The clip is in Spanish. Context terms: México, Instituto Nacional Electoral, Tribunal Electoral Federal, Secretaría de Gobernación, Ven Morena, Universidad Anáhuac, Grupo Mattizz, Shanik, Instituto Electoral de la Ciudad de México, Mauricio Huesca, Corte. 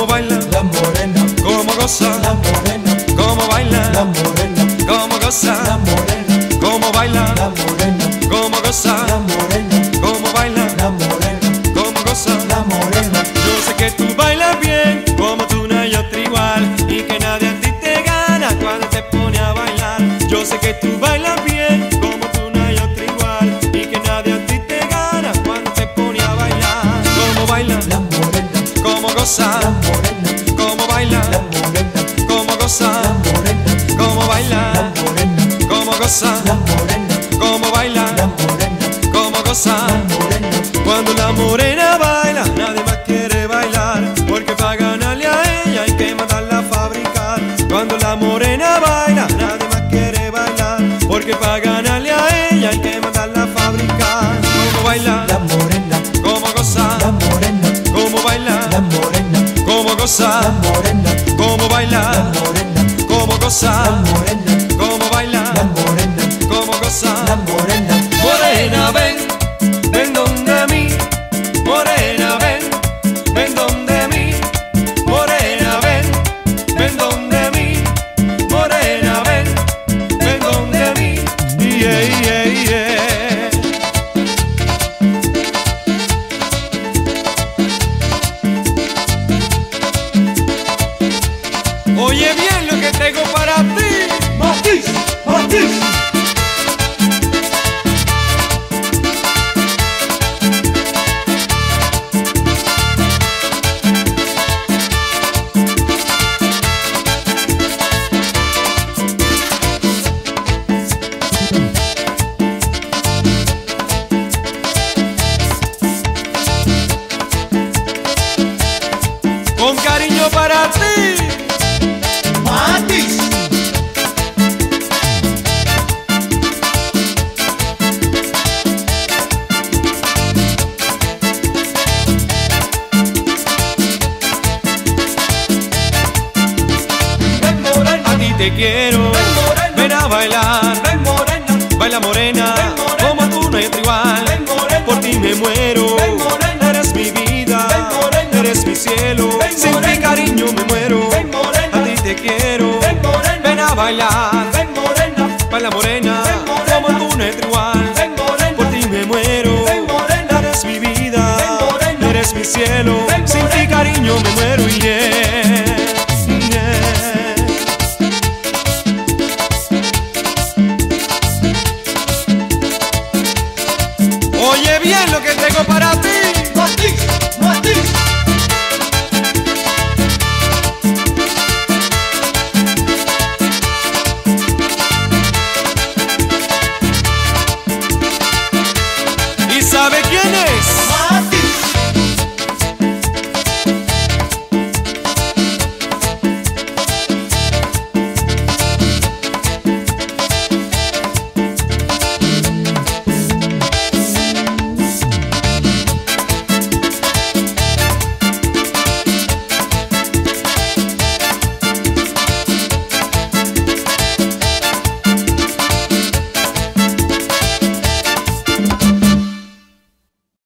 cómo baila la morena, cómo goza la morena, cómo baila la morena, cómo goza la morena, cómo baila la morena, cómo goza la morena, cómo baila la morena, cómo goza la morena. Yo sé que tú bailas bien, como tú no hay otro igual, y que nadie a ti te gana cuando te pone a bailar. Yo sé que tú bailas bien, como tú no hay otro igual, y que nadie a ti te gana cuando te pone a bailar. Cómo baila la morena, cómo goza la morena, cómo baila la morena, cómo goza la morena, cómo baila la morena, cómo goza la morena, cómo baila la morena, cómo goza la morena. Cuando la morena baila, nadie más quiere bailar, porque para ganarle a ella hay que mandarla a fabricar. Cuando la morena baila, nadie más quiere bailar, porque para ganarle a ella hay que mandarla a fabricar. Cómo baila la morena, cómo goza la morena, cómo baila la morena, cómo goza la morena, cómo baila la morena, cómo goza la morena, cómo baila la morena, cómo goza la morena. Morena, ven, ven donde mí, morena, ven, ven donde mí, morena, ven, ven donde mí, morena, ven, ven donde mí. Yeah, yeah, yeah. Oye bien lo que tengo para ti, Matiz, Matiz. Con cariño para ti, Matiz. Ven morena, a ti te quiero, ven morena, ven a bailar, ven morena, baila morena, ven morena, como tú no hay otro igual, ven morena, por ti me muero, ven morena, eres mi vida, ven morena, eres mi cielo.